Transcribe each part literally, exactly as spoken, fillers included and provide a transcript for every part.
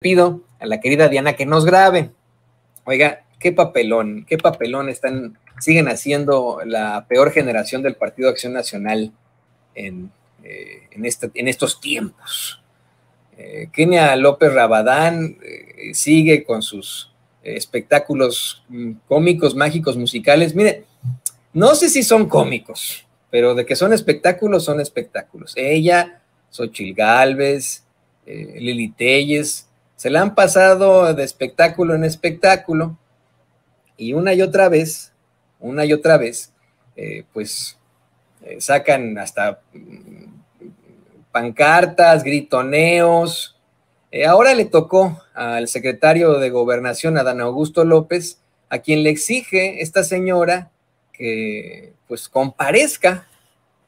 Pido a la querida Diana que nos grabe. Oiga, qué papelón, qué papelón están, siguen haciendo la peor generación del Partido Acción Nacional en, eh, en, este, en estos tiempos. Eh, Kenia López Rabadán eh, sigue con sus eh, espectáculos cómicos, mágicos, musicales. Mire, no sé si son cómicos, pero de que son espectáculos, son espectáculos. Ella, Xóchitl Gálvez, eh, Lilly Téllez, se la han pasado de espectáculo en espectáculo y una y otra vez, una y otra vez, eh, pues eh, sacan hasta pancartas, gritoneos. Eh, ahora le tocó al secretario de Gobernación, Adán Augusto López, a quien le exige esta señora que pues comparezca,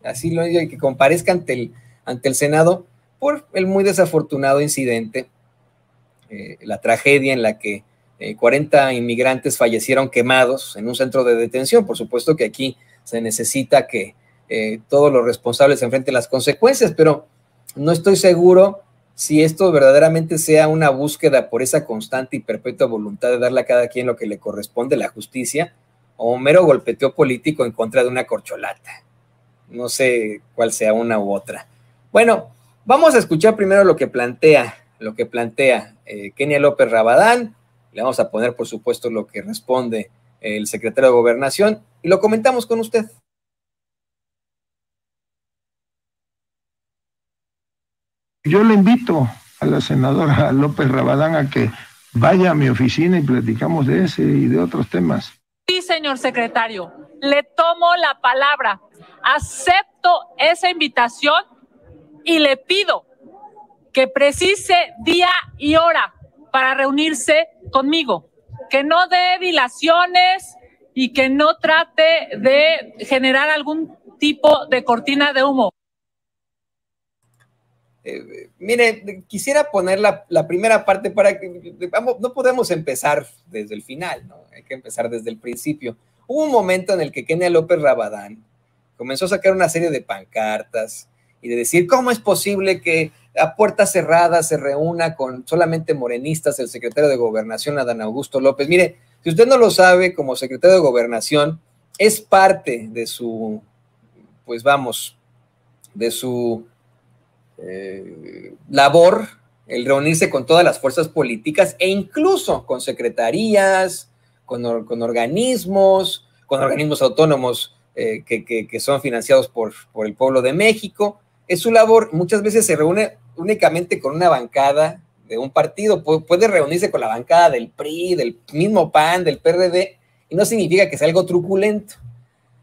así lo digo, que comparezca ante el, ante el Senado por el muy desafortunado incidente. Eh, la tragedia en la que eh, cuarenta inmigrantes fallecieron quemados en un centro de detención. Por supuesto que aquí se necesita que eh, todos los responsables enfrenten las consecuencias, pero no estoy seguro si esto verdaderamente sea una búsqueda por esa constante y perpetua voluntad de darle a cada quien lo que le corresponde, la justicia, o un mero golpeteo político en contra de una corcholata. No sé cuál sea una u otra. Bueno, vamos a escuchar primero lo que plantea lo que plantea eh, Kenia López Rabadán. Le vamos a poner, por supuesto, lo que responde el secretario de Gobernación y lo comentamos con usted. Yo le invito a la senadora López Rabadán a que vaya a mi oficina y platicamos de ese y de otros temas. Sí, señor secretario, le tomo la palabra. Acepto esa invitación y le pido que precise día y hora para reunirse conmigo, que no dé dilaciones y que no trate de generar algún tipo de cortina de humo. Eh, mire, quisiera poner la, la primera parte para que... Vamos, no podemos empezar desde el final, ¿no? Hay que empezar desde el principio. Hubo un momento en el que Kenia López Rabadán comenzó a sacar una serie de pancartas y de decir, ¿cómo es posible que a puerta cerrada se reúna con solamente morenistas el secretario de Gobernación, Adán Augusto López? Mire, si usted no lo sabe, como secretario de Gobernación, es parte de su, pues vamos, de su eh, labor el reunirse con todas las fuerzas políticas e incluso con secretarías, con, or, con organismos, con organismos autónomos eh, que, que, que son financiados por, por el pueblo de México. Es su labor. Muchas veces se reúne únicamente con una bancada de un partido. Puede reunirse con la bancada del P R I, del mismo P A N, del P R D, y no significa que sea algo truculento.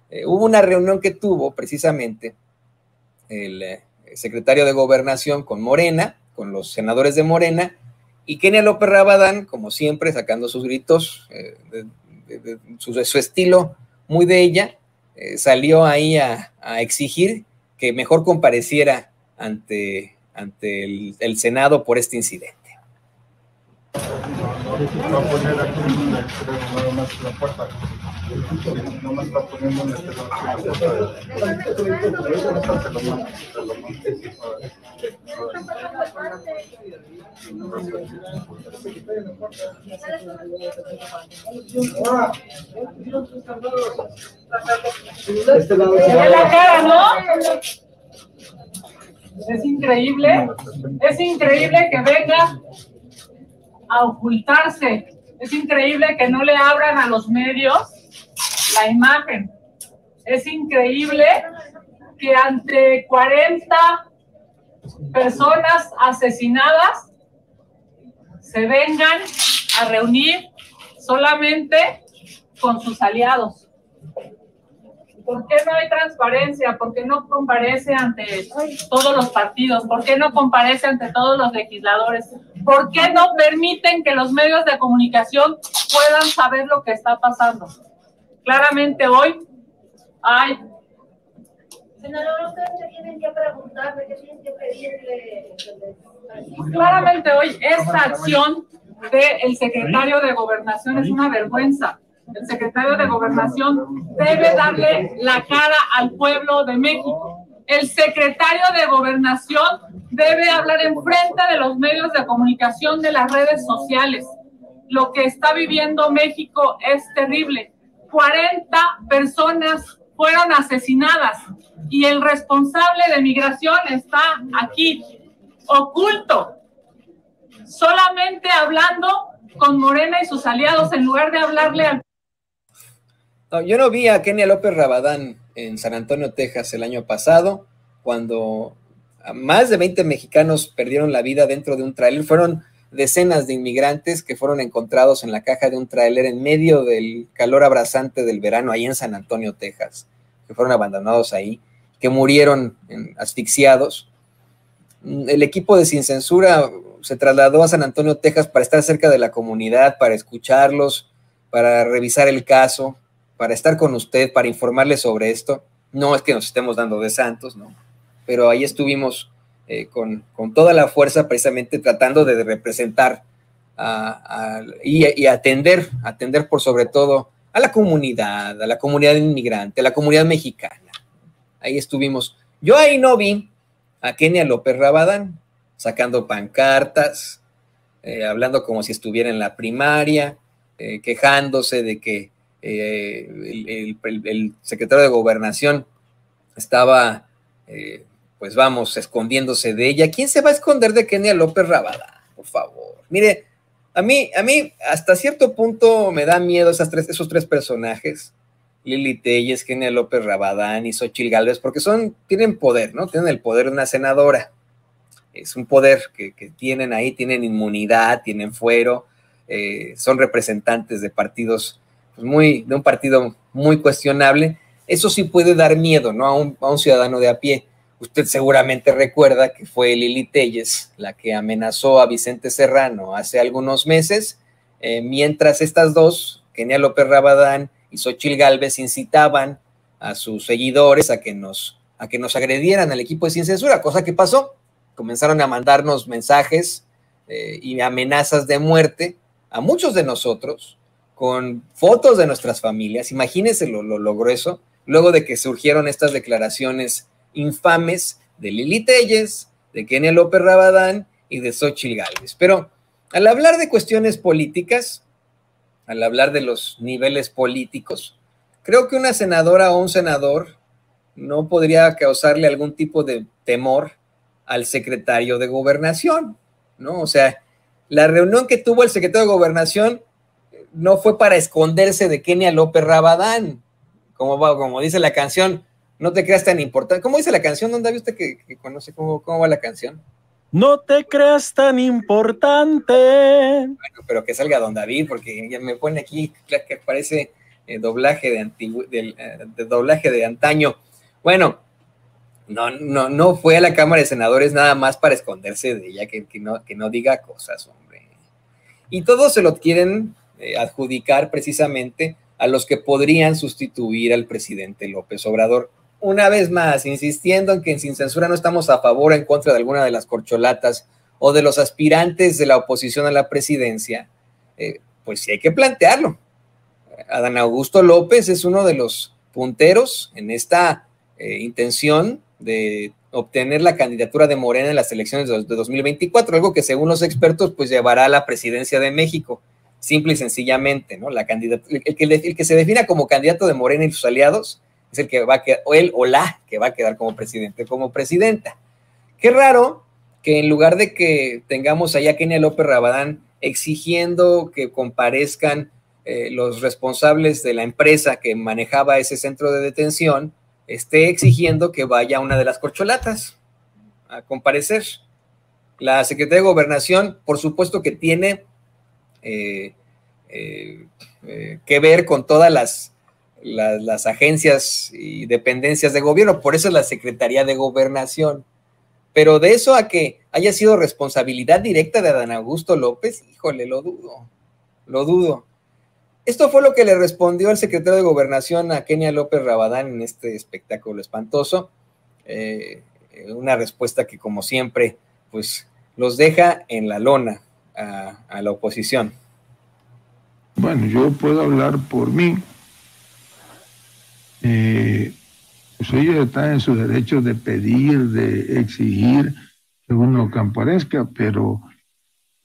Eh, hubo una reunión que tuvo precisamente el eh, secretario de Gobernación con Morena, con los senadores de Morena, y Kenia López Rabadán, como siempre, sacando sus gritos, eh, de, de, de, su, de su estilo muy de ella, eh, salió ahí a, a exigir que mejor compareciera ante, ante el, el Senado por este incidente. No poner aquí nada más la puerta, no más está poniendo en este lado la puerta. Es increíble, es increíble que venga a ocultarse. Es increíble que no le abran a los medios la imagen. Es increíble que ante cuarenta personas asesinadas se vengan a reunir solamente con sus aliados. ¿Por qué no hay transparencia? ¿Por qué no comparece ante todos los partidos? ¿Por qué no comparece ante todos los legisladores? ¿Por qué no permiten que los medios de comunicación puedan saber lo que está pasando? Claramente hoy hay... Senadora, ustedes se tienen que preguntar, ¿qué tienen que pedirle? Claramente hoy esta acción del secretario de Gobernación es una vergüenza. El secretario de Gobernación debe darle la cara al pueblo de México. El secretario de Gobernación debe hablar en frente de los medios de comunicación, de las redes sociales. Lo que está viviendo México es terrible. cuarenta personas fueron asesinadas y el responsable de migración está aquí, oculto, solamente hablando con Morena y sus aliados en lugar de hablarle al... No, yo no vi a Kenia López Rabadán en San Antonio, Texas, el año pasado, cuando más de veinte mexicanos perdieron la vida dentro de un tráiler. Fueron decenas de inmigrantes que fueron encontrados en la caja de un tráiler en medio del calor abrasante del verano ahí en San Antonio, Texas, que fueron abandonados ahí, que murieron asfixiados. El equipo de Sin Censura se trasladó a San Antonio, Texas, para estar cerca de la comunidad, para escucharlos, para revisar el caso, para estar con usted, para informarle sobre esto. No es que nos estemos dando de santos, ¿no? Pero ahí estuvimos eh, con, con toda la fuerza, precisamente tratando de representar a, a, y, y atender, atender por sobre todo a la comunidad, a la comunidad inmigrante, a la comunidad mexicana. Ahí estuvimos. Yo ahí no vi a Kenia López Rabadán sacando pancartas, eh, hablando como si estuviera en la primaria, eh, quejándose de que Eh, el, el, el secretario de Gobernación estaba, eh, pues vamos, escondiéndose de ella. ¿Quién se va a esconder de Kenia López Rabadán? Por favor. Mire, a mí, a mí hasta cierto punto me da miedo esas tres, esos tres personajes, Lilly Téllez, Kenia López Rabadán y Xóchitl Gálvez, porque son, tienen poder, ¿no? Tienen el poder de una senadora. Es un poder que, que tienen ahí, tienen inmunidad, tienen fuero, eh, son representantes de partidos Muy, de un partido muy cuestionable. Eso sí puede dar miedo, ¿no? A un, a un ciudadano de a pie. Usted seguramente recuerda que fue Lilly Téllez la que amenazó a Vicente Serrano hace algunos meses, eh, mientras estas dos, Kenia López Rabadán y Xóchitl Gálvez, incitaban a sus seguidores a que nos, a que nos agredieran al equipo de Sin Censura, cosa que pasó. Comenzaron a mandarnos mensajes eh, y amenazas de muerte a muchos de nosotros, con fotos de nuestras familias. Imagínense lo, lo, lo grueso, luego de que surgieron estas declaraciones infames de Lilly Téllez, de Kenia López Rabadán y de Xóchitl Gálvez. Pero al hablar de cuestiones políticas, al hablar de los niveles políticos, creo que una senadora o un senador no podría causarle algún tipo de temor al secretario de Gobernación, ¿no? O sea, la reunión que tuvo el secretario de Gobernación no fue para esconderse de Kenia López Rabadán, como, va, como dice la canción, no te creas tan importante. ¿Cómo dice la canción? ¿Dónde había usted que, que conoce cómo, cómo va la canción? No te creas tan importante. Bueno, pero que salga Don David, porque ya me pone aquí que parece eh, doblaje de, antigu, de, de doblaje de antaño. Bueno, no, no, no fue a la Cámara de Senadores nada más para esconderse de ella, que, que, no, que no diga cosas, hombre. Y todos se lo quieren adjudicar precisamente a los que podrían sustituir al presidente López Obrador. Una vez más, insistiendo en que en Sin Censura no estamos a favor o en contra de alguna de las corcholatas o de los aspirantes de la oposición a la presidencia, eh, pues sí hay que plantearlo. Adán Augusto López es uno de los punteros en esta eh, intención de obtener la candidatura de Morena en las elecciones de dos mil veinticuatro, algo que según los expertos pues llevará a la presidencia de México. Simple y sencillamente, ¿no? La candidatura, el, que, el que se defina como candidato de Morena y sus aliados es el que va a quedar, o él o la que va a quedar como presidente, como presidenta. Qué raro que en lugar de que tengamos allá a Kenia López Rabadán exigiendo que comparezcan eh, los responsables de la empresa que manejaba ese centro de detención, esté exigiendo que vaya una de las corcholatas a comparecer. La Secretaría de Gobernación, por supuesto que tiene Eh, eh, eh, que ver con todas las, las, las agencias y dependencias de gobierno, por eso es la Secretaría de Gobernación, pero de eso a que haya sido responsabilidad directa de Adán Augusto López, híjole, lo dudo, lo dudo. Esto fue lo que le respondió el secretario de Gobernación a Kenia López Rabadán en este espectáculo espantoso, eh, una respuesta que como siempre pues los deja en la lona A, a la oposición. Bueno, yo puedo hablar por mí. Eh, Pues ellos están en su derecho de pedir, de exigir que uno comparezca, pero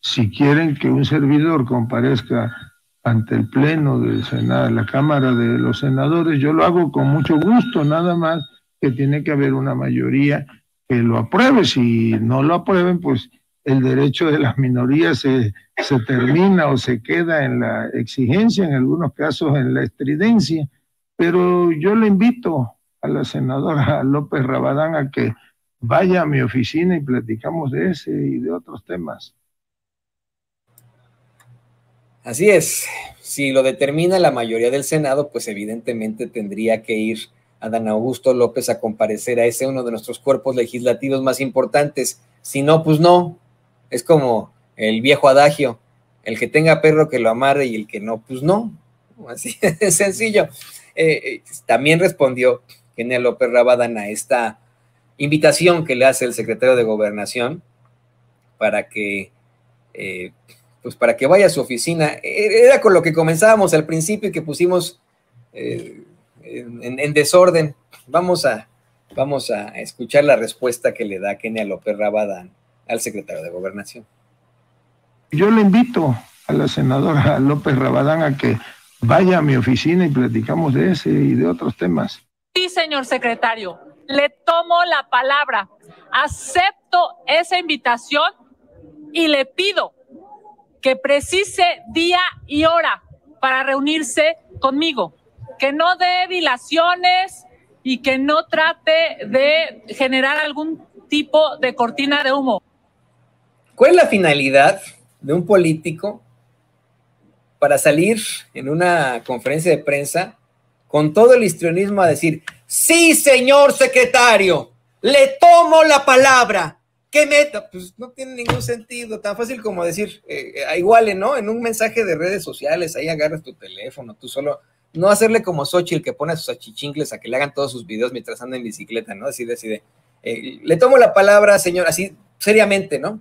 si quieren que un servidor comparezca ante el Pleno del Senado, la Cámara de los Senadores, yo lo hago con mucho gusto, nada más que tiene que haber una mayoría que lo apruebe. Si no lo aprueben, pues el derecho de las minorías se, se termina o se queda en la exigencia, en algunos casos en la estridencia. Pero yo le invito a la senadora López Rabadán a que vaya a mi oficina y platicamos de ese y de otros temas. Así es, si lo determina la mayoría del Senado, pues evidentemente tendría que ir Adán Augusto López a comparecer a ese uno de nuestros cuerpos legislativos más importantes. Si no, pues no. Es como el viejo adagio, el que tenga perro que lo amarre y el que no, pues no. Así de sencillo. Eh, también respondió Kenia López Rabadán a esta invitación que le hace el secretario de Gobernación para que... Eh, pues para que vaya a su oficina. Era con lo que comenzábamos al principio y que pusimos eh, en, en desorden. Vamos a, vamos a escuchar la respuesta que le da Kenia López Rabadán al secretario de Gobernación. Yo le invito a la senadora López Rabadán a que vaya a mi oficina y platicamos de ese y de otros temas. Sí, señor secretario, le tomo la palabra. Acepto esa invitación y le pido que precise día y hora para reunirse conmigo, que no dé dilaciones y que no trate de generar algún tipo de cortina de humo. ¿Cuál es la finalidad de un político para salir en una conferencia de prensa con todo el histrionismo a decir, sí, señor secretario, le tomo la palabra? ¿Qué meta? Pues no tiene ningún sentido, tan fácil como decir, eh, igual, ¿no? En un mensaje de redes sociales, ahí agarras tu teléfono, tú solo, no hacerle como Xóchitl, que pone a sus achichincles a que le hagan todos sus videos mientras anda en bicicleta, ¿no? Así decide, eh, le tomo la palabra, señor, así, seriamente, ¿no?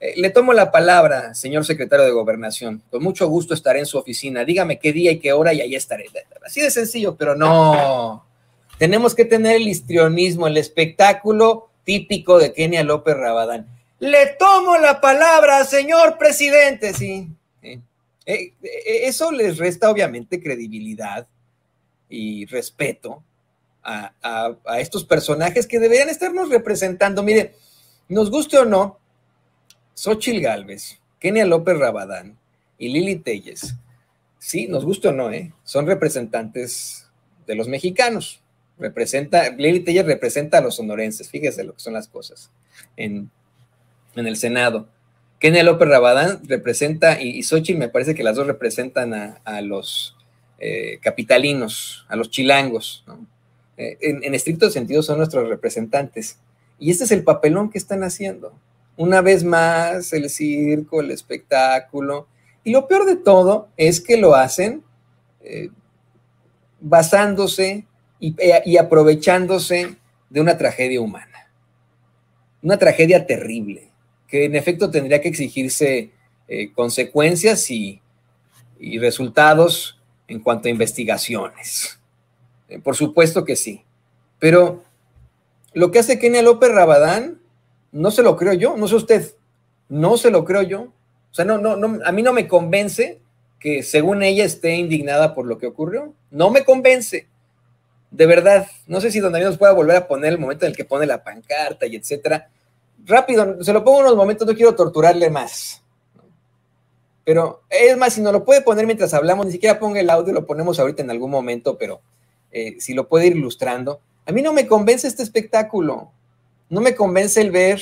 Eh, le tomo la palabra, señor secretario de Gobernación, con mucho gusto estaré en su oficina, dígame qué día y qué hora y ahí estaré, así de sencillo, pero no, tenemos que tener el histrionismo, el espectáculo típico de Kenia López Rabadán. Le tomo la palabra, señor presidente. Sí, eh, eh, eso les resta obviamente credibilidad y respeto a, a, a estos personajes que deberían estarnos representando. Mire, nos guste o no, Xóchitl Gálvez, Kenia López Rabadán y Lilly Téllez, sí, nos guste o no, eh, son representantes de los mexicanos. Representa, Lilly Téllez representa a los sonorenses, fíjese lo que son las cosas en, en el Senado. Kenia López Rabadán representa, y, y Xóchitl me parece que las dos representan a, a los eh, capitalinos, a los chilangos, ¿no? eh, en, en estricto sentido son nuestros representantes. Y este es el papelón que están haciendo. Una vez más, el circo, el espectáculo. Y lo peor de todo es que lo hacen eh, basándose Y, y aprovechándose de una tragedia humana, una tragedia terrible, que en efecto tendría que exigirse eh, consecuencias y, y resultados en cuanto a investigaciones. Eh, por supuesto que sí, pero lo que hace Kenia López Rabadán, no se lo creo yo, no sé usted, no se lo creo yo, o sea, no, no, no, a mí no me convence que según ella esté indignada por lo que ocurrió, no me convence. De verdad, no sé si don David nos pueda volver a poner el momento en el que pone la pancarta y etcétera. Rápido, se lo pongo unos momentos, no quiero torturarle más. Pero es más, si no lo puede poner mientras hablamos, ni siquiera ponga el audio, lo ponemos ahorita en algún momento, pero eh, si lo puede ir ilustrando. A mí no me convence este espectáculo. No me convence el ver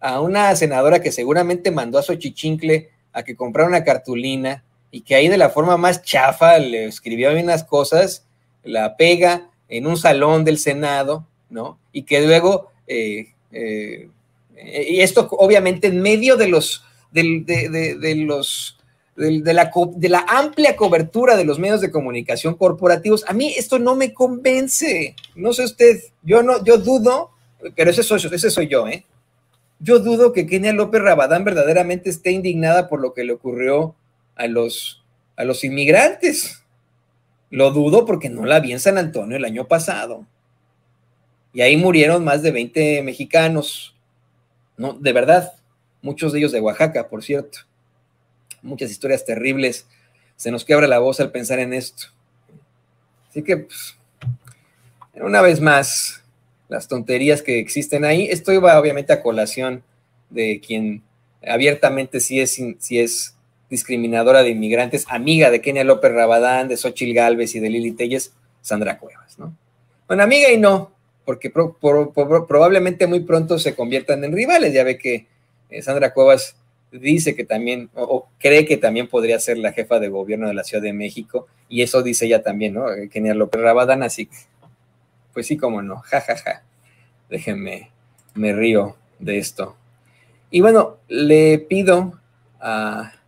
a una senadora que seguramente mandó a su chichincle a que comprara una cartulina y que ahí de la forma más chafa le escribió unas cosas, la pega en un salón del Senado, ¿no? Y que luego, eh, eh, y esto obviamente en medio de los, de, de, de, de los, de, de, la, de la amplia cobertura de los medios de comunicación corporativos. A mí esto no me convence, no sé usted, yo no, yo dudo, pero ese soy, ese soy yo, ¿eh? Yo dudo que Kenia López Rabadán verdaderamente esté indignada por lo que le ocurrió a los, a los inmigrantes. Lo dudo porque no la vi en San Antonio el año pasado. y ahí murieron más de veinte mexicanos, ¿no? De verdad, muchos de ellos de Oaxaca, por cierto. Muchas historias terribles, se nos quebra la voz al pensar en esto. Así que, pues, una vez más, las tonterías que existen ahí, esto iba obviamente a colación de quien abiertamente sí es, sí es discriminadora de inmigrantes, amiga de Kenia López Rabadán, de Xóchitl Gálvez y de Lilly Téllez, Sandra Cuevas, ¿no? Bueno, amiga y no, porque pro, pro, pro, probablemente muy pronto se conviertan en rivales. Ya ve que eh, Sandra Cuevas dice que también, o, o cree que también podría ser la jefa de gobierno de la Ciudad de México, y eso dice ella también, ¿no? Kenia López Rabadán, así que, pues sí, cómo no, ja, ja, ja. Déjenme, me río de esto. Y bueno, le pido a